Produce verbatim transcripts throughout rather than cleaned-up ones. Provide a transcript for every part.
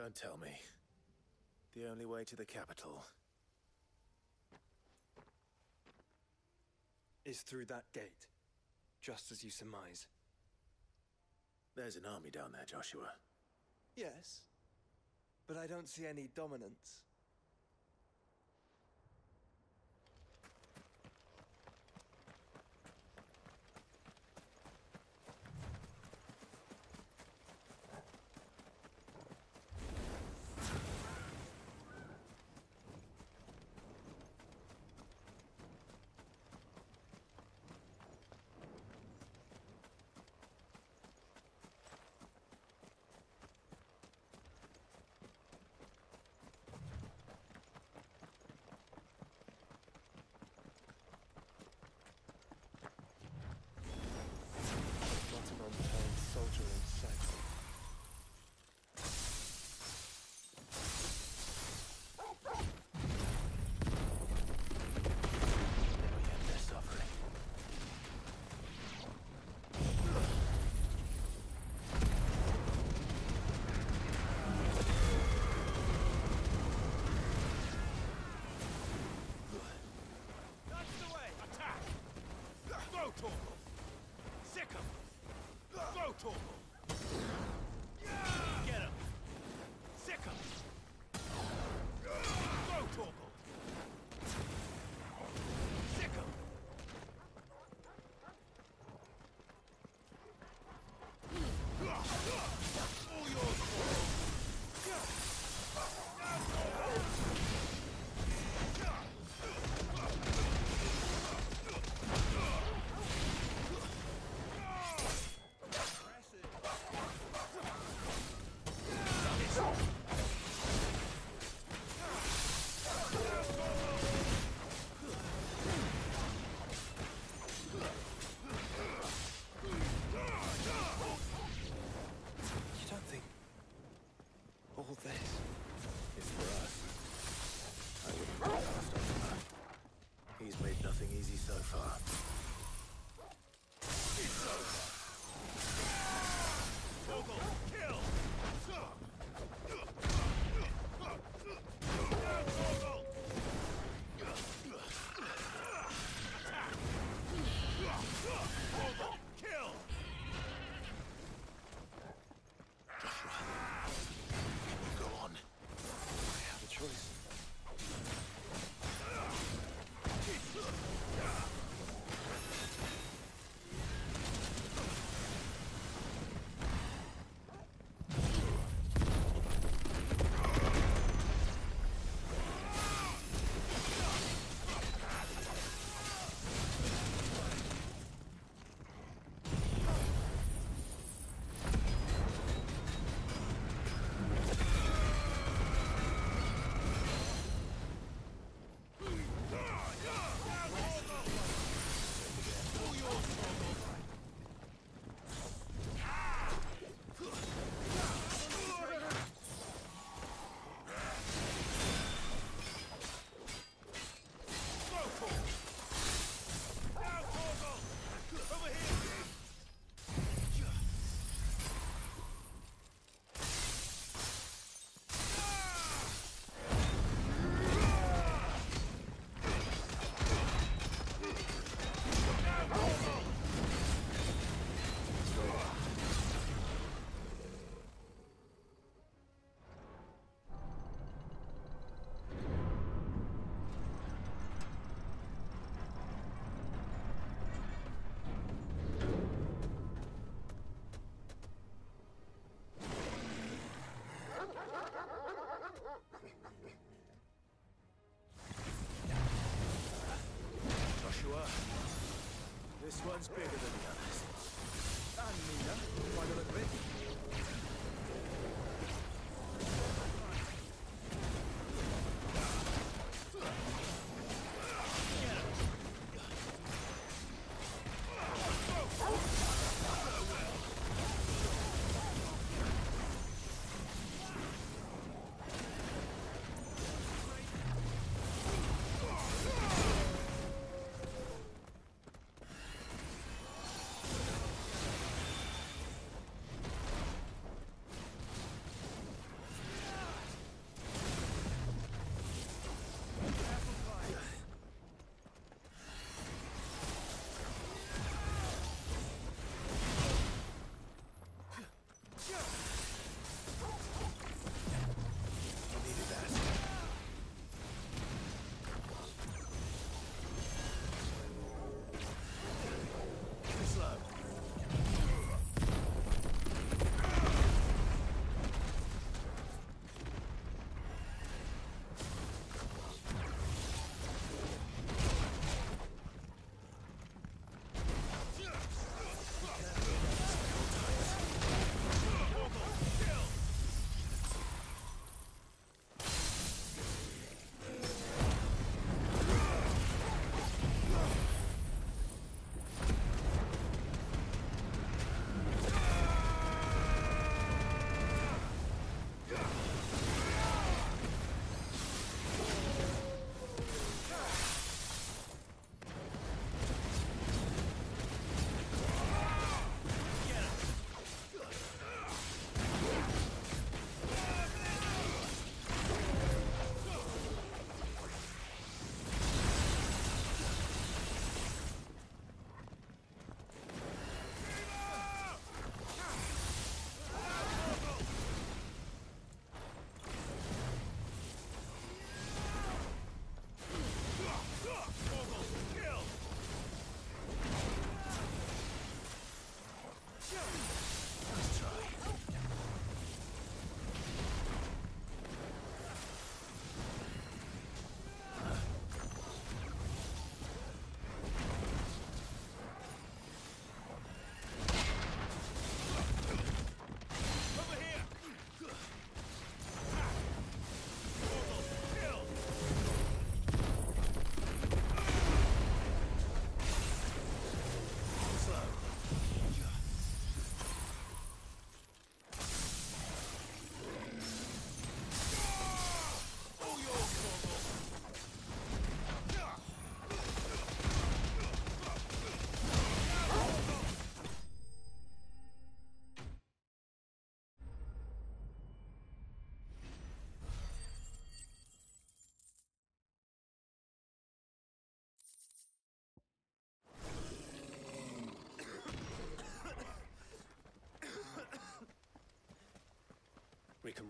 Don't tell me. The only way to the capital is through that gate, just as you surmise. There's an army down there, Joshua. Yes, but I don't see any dominance. This one's bigger than the others. And meaner, by the look of it.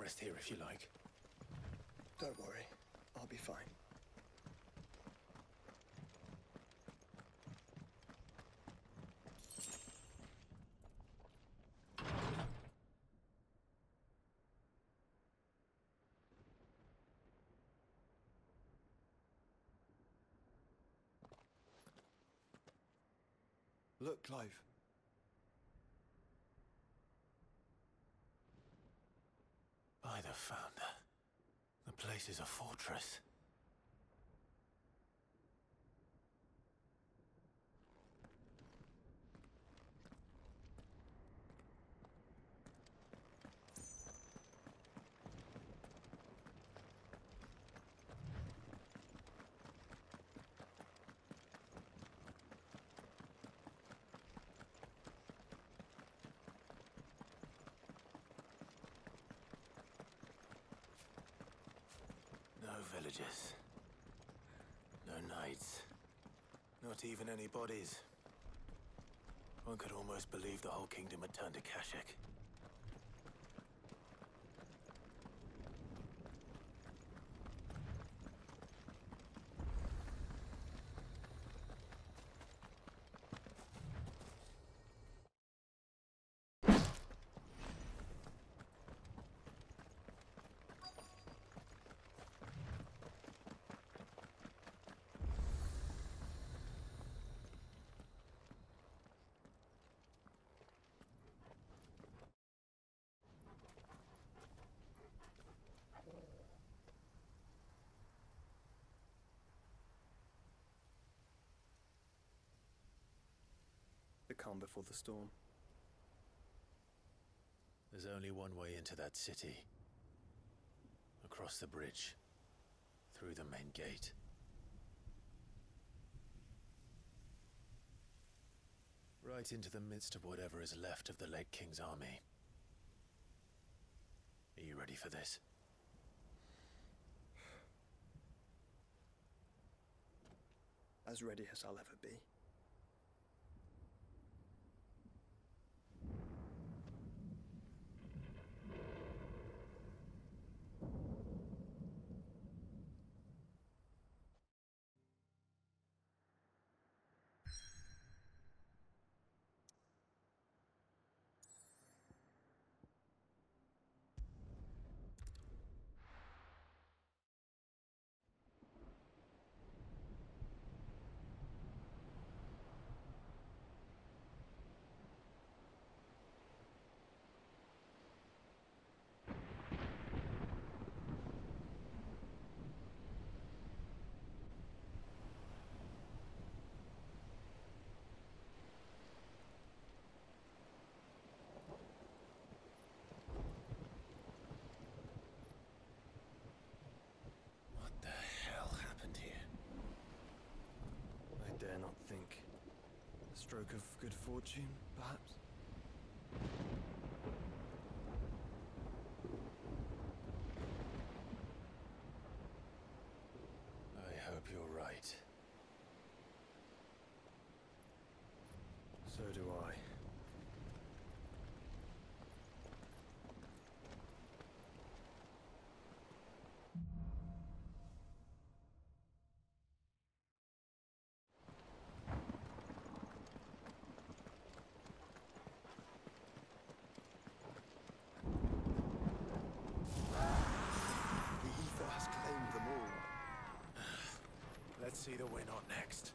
rest here if you like. Don't worry, I'll be fine. Look, Clive. By the Founder. The place is a fortress. No villagers. No knights. Not even any bodies. One could almost believe the whole kingdom had turned to Kashik. The calm before the storm. There's only one way into that city. Across the bridge. Through the main gate. Right into the midst of whatever is left of the late King's army. Are you ready for this? As ready as I'll ever be. Think a stroke of good fortune, perhaps? I hope you're right. So do I. Let's see that we're not next.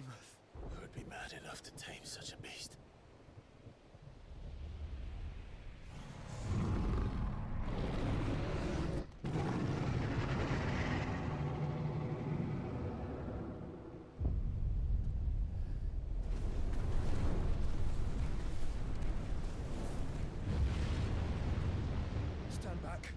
behemoth. Who would be mad enough to tame such a beast? Stand back.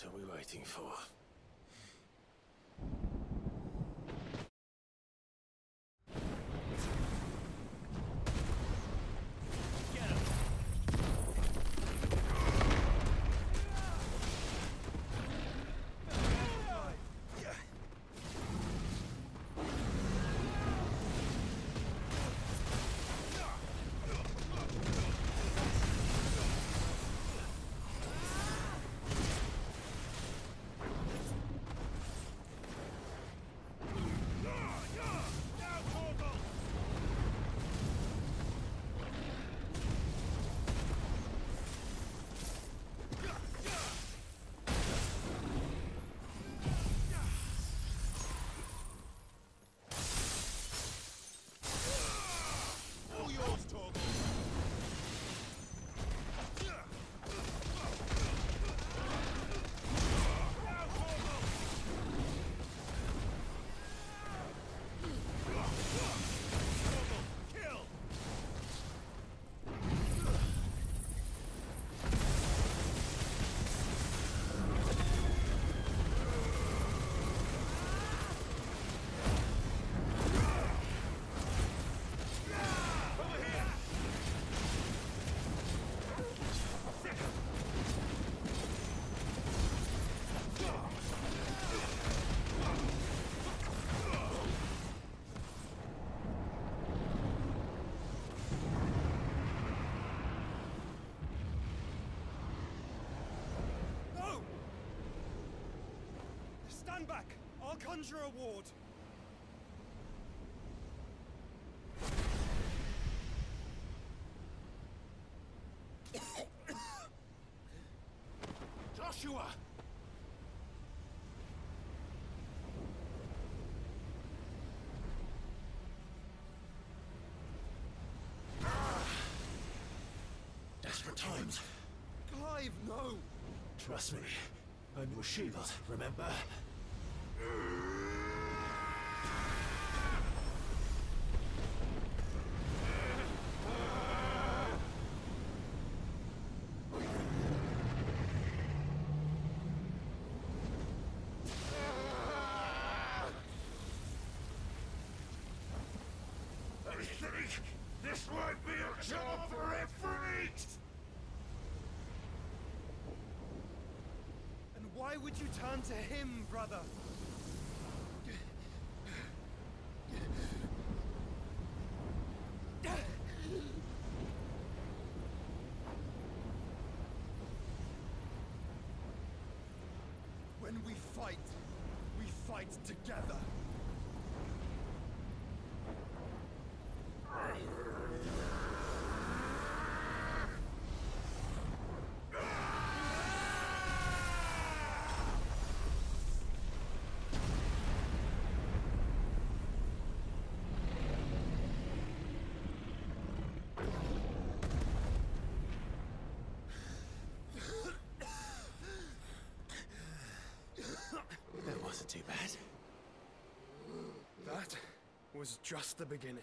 What are we waiting for? Stand back! I'll conjure a ward! Joshua! Desperate times. Clive, no! Trust me. I'm your shield, remember? This won't be a job for Efreet! And why would you turn to him, brother? When we fight, we fight together. That wasn't too bad. That was just the beginning.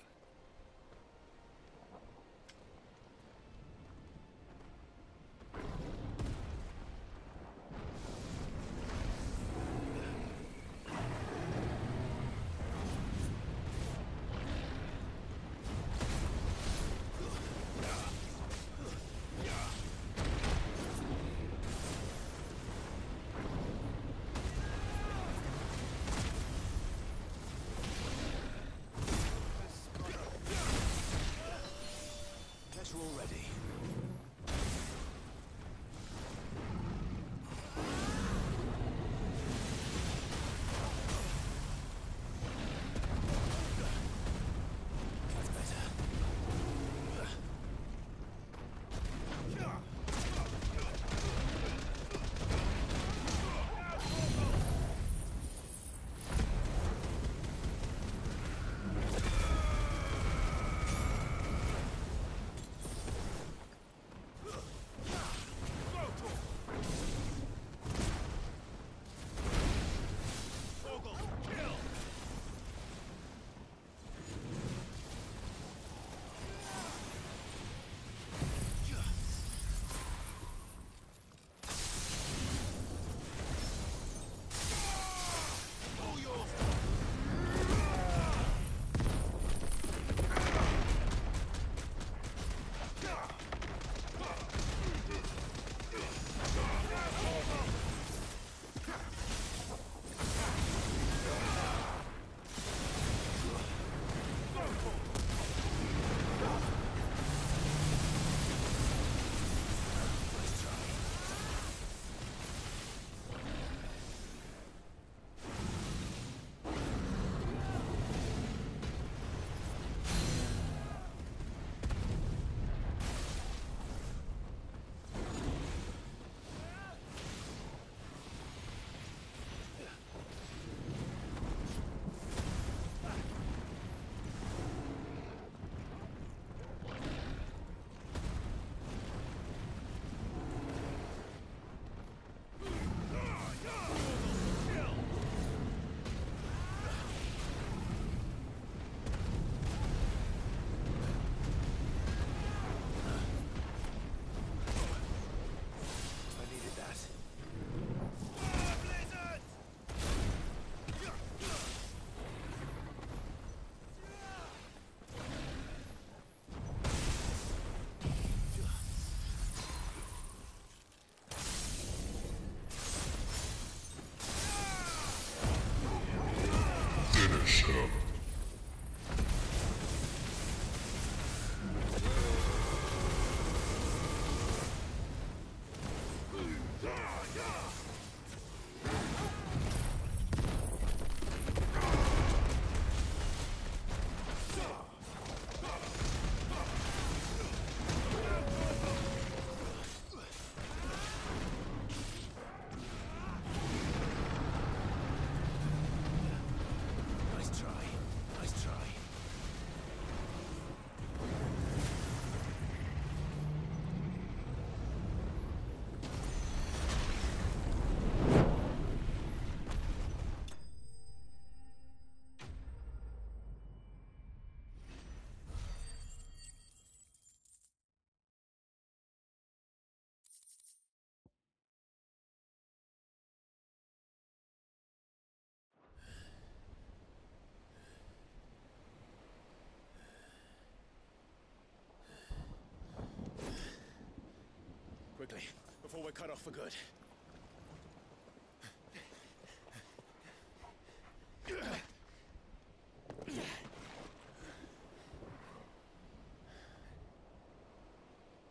Quickly, before we're cut off for good.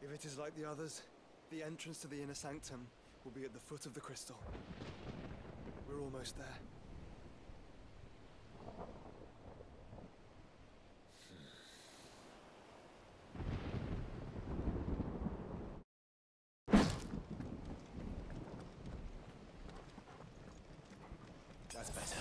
If it is like the others, the entrance to the inner sanctum will be at the foot of the crystal. We're almost there. That's better.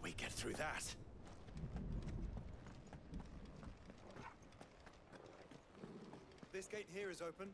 We get through that. This gate here is open.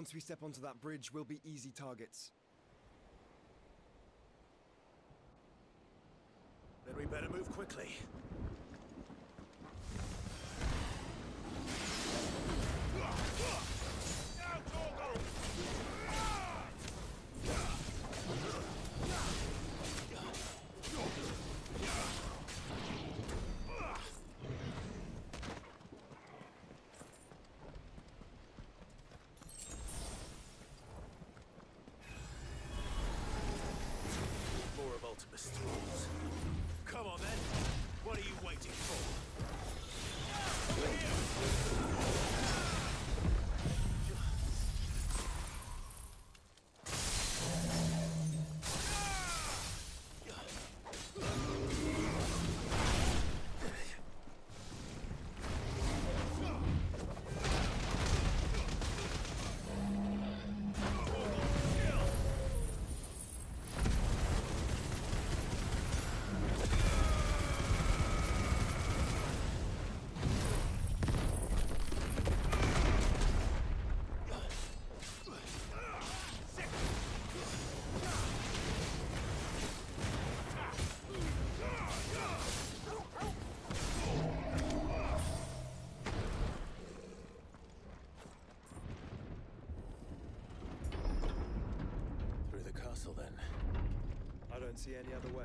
Once we step onto that bridge, we'll be easy targets. Then we better move quickly. Come on then, what are you waiting for? See any other way.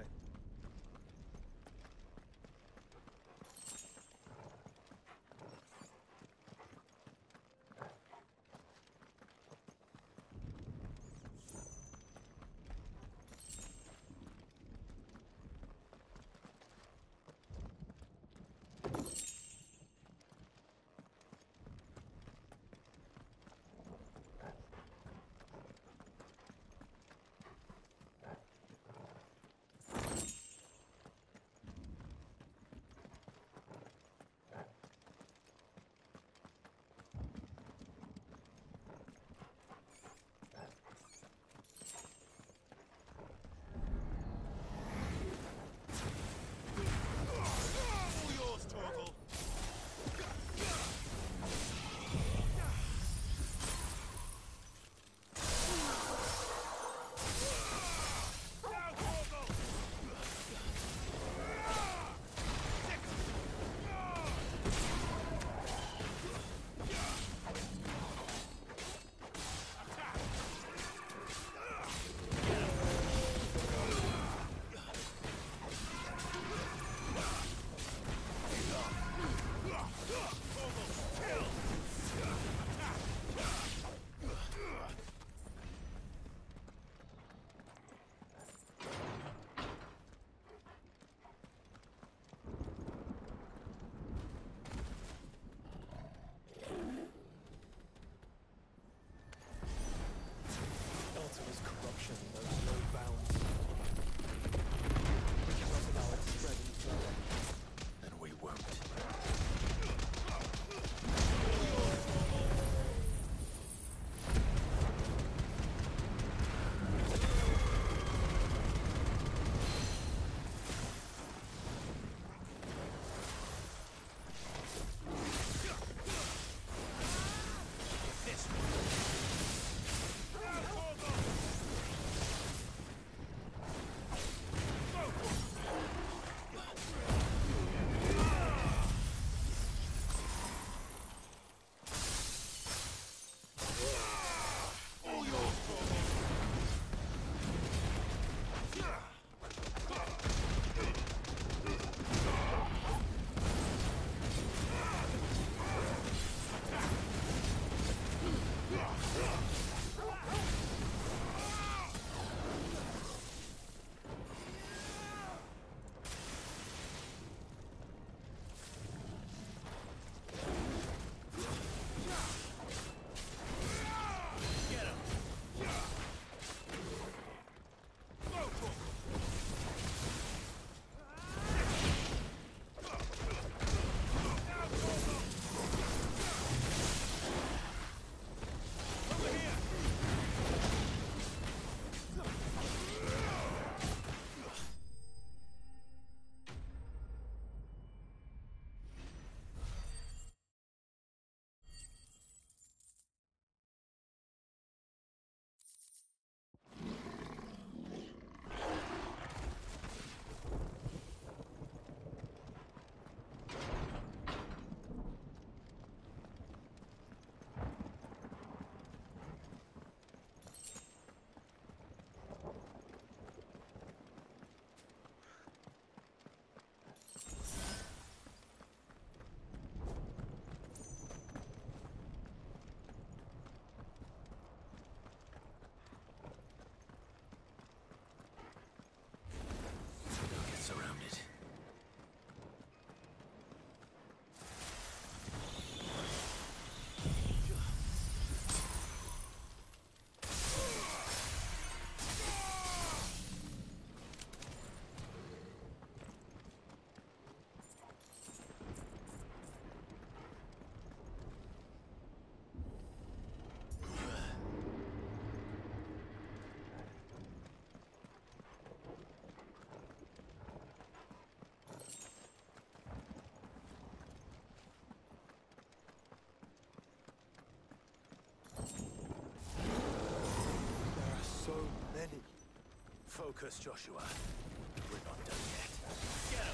Focus, Joshua. We're not done yet. Get him!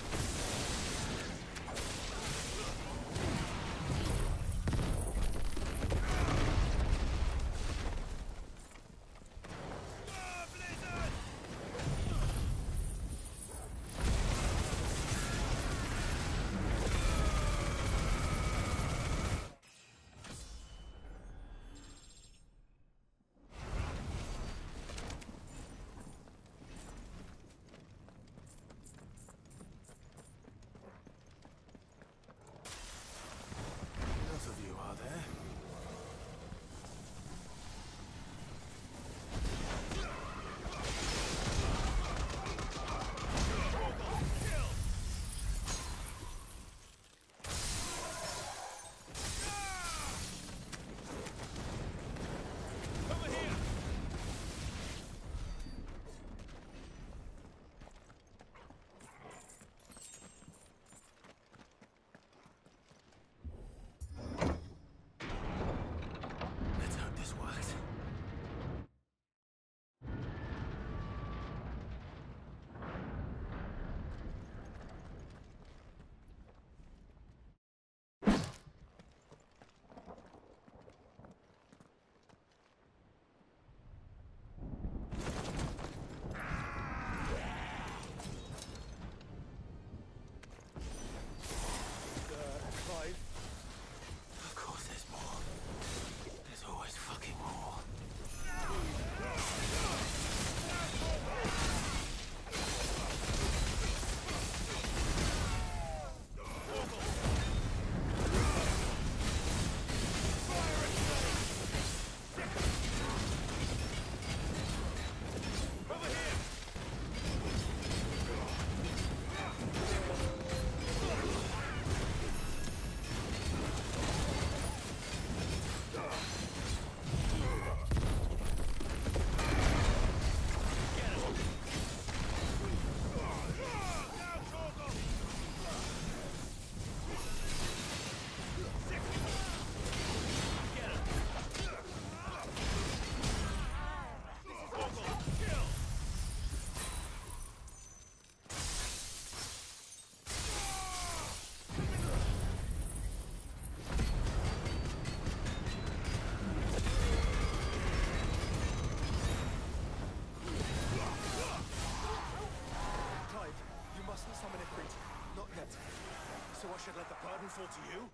So I should let the burden fall to you?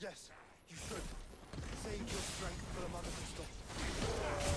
Yes, you should. Save your strength for the mothercrystal.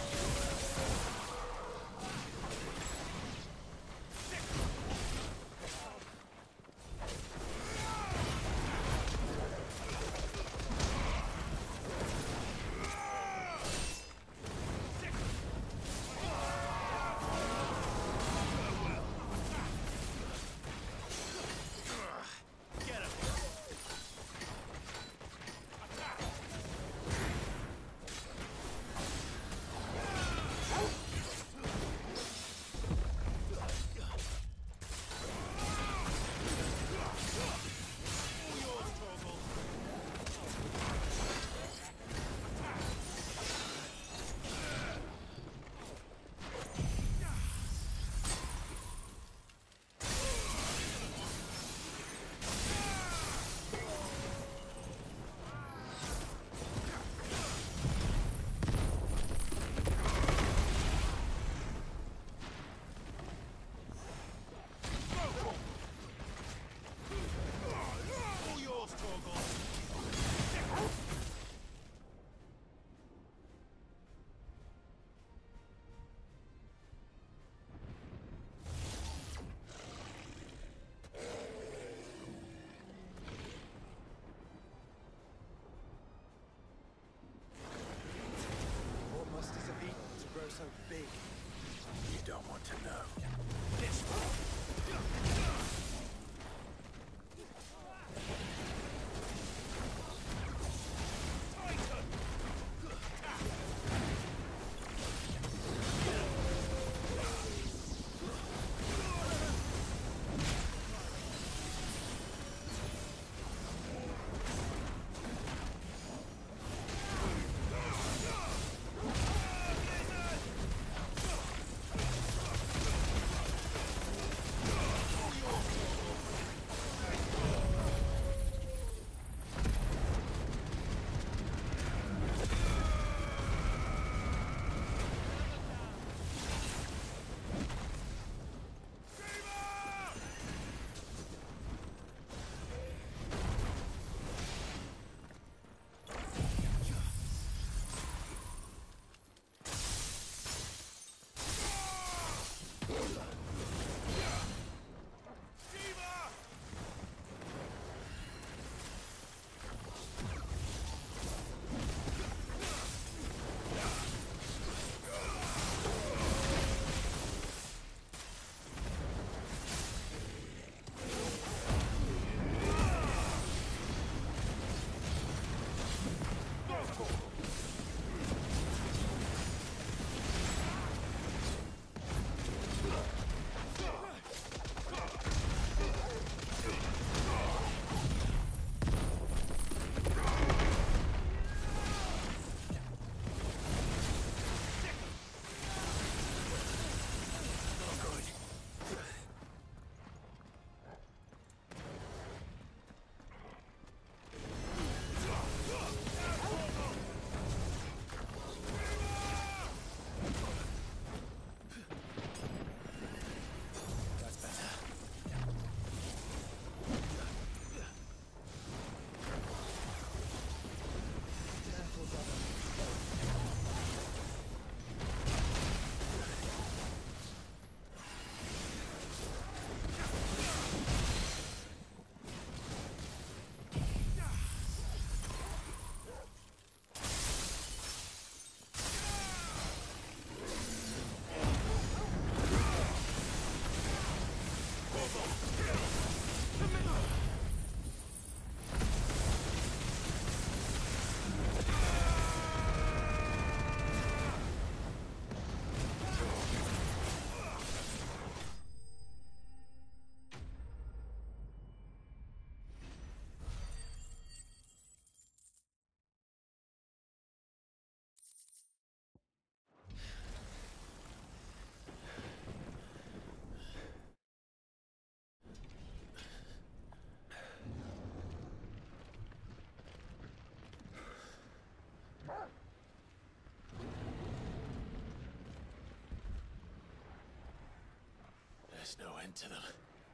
happened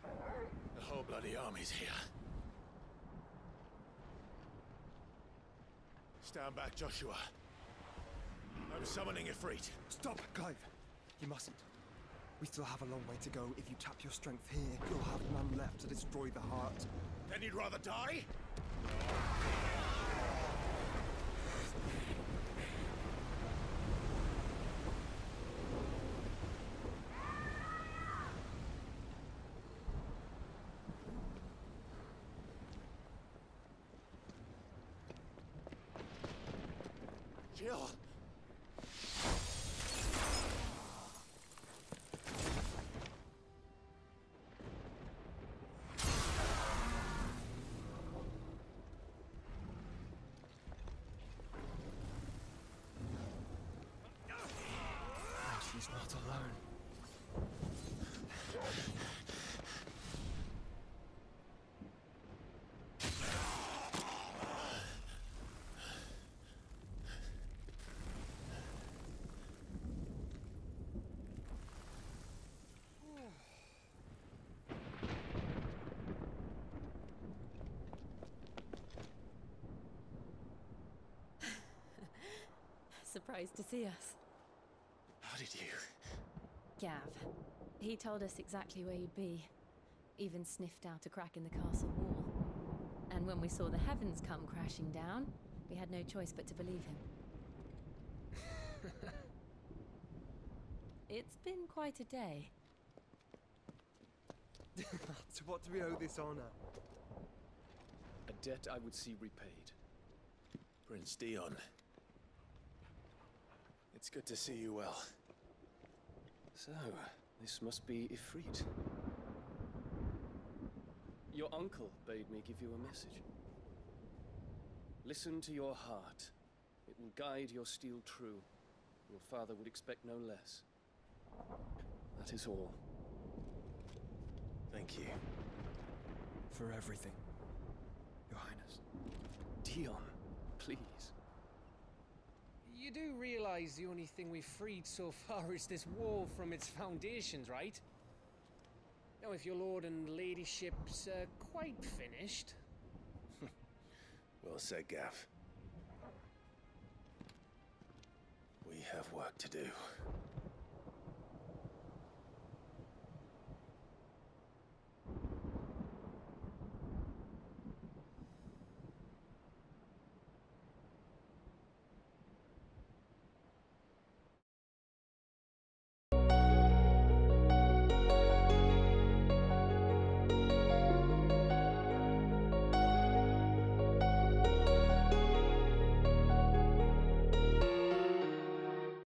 to them. The whole bloody army's here. Stand back, Joshua. I'm summoning Ifrit. Stop, Clive. You mustn't. We still have a long way to go. If you tap your strength here, you'll have none left to destroy the heart. Then you'd rather die? Jill! Surprised to see us. How did you? Gav. He told us exactly where you'd be. Even sniffed out a crack in the castle wall. And when we saw the heavens come crashing down, we had no choice but to believe him. It's been quite a day. To what do we owe this honor? A debt I would see repaid. Prince Dion. It's good to see you well. So, this must be Ifrit. Your uncle bade me give you a message. Listen to your heart. It will guide your steel true. Your father would expect no less. That is all. Thank you. For everything, Your Highness. Dion, please. You do realize the only thing we've freed so far is this wall from its foundations, right? Now, if your lord and ladyship's uh, quite finished... Well said, Gav. We have work to do.